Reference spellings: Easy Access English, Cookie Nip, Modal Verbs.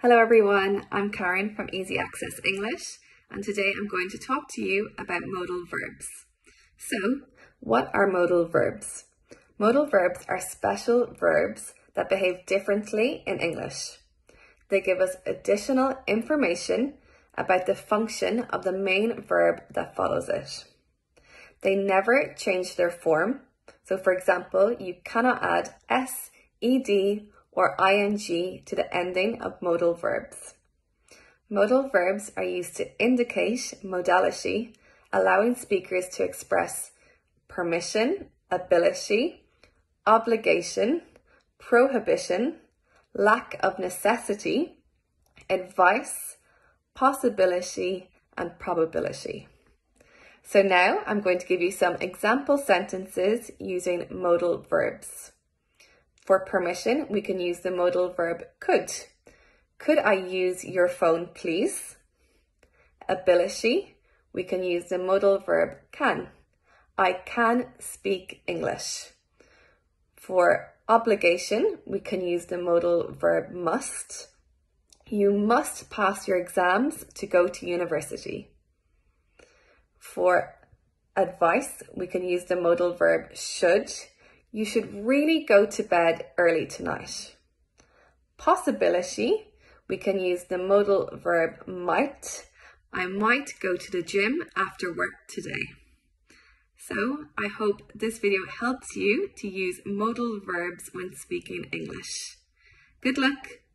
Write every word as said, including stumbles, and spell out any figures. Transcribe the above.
Hello everyone, I'm Karen from Easy Access English, and today I'm going to talk to you about modal verbs. So, what are modal verbs? Modal verbs are special verbs that behave differently in English. They give us additional information about the function of the main verb that follows it. They never change their form. So for example, you cannot add s, ed, or ing to the ending of modal verbs. Modal verbs are used to indicate modality, allowing speakers to express permission, ability, obligation, prohibition, lack of necessity, advice, possibility, and probability. So now I'm going to give you some example sentences using modal verbs. For permission, we can use the modal verb could. Could I use your phone, please? Ability, we can use the modal verb can. I can speak English. For obligation, we can use the modal verb must. You must pass your exams to go to university. For advice, we can use the modal verb should. You should really go to bed early tonight. Possibility, we can use the modal verb might. I might go to the gym after work today. So I hope this video helps you to use modal verbs when speaking English. Good luck.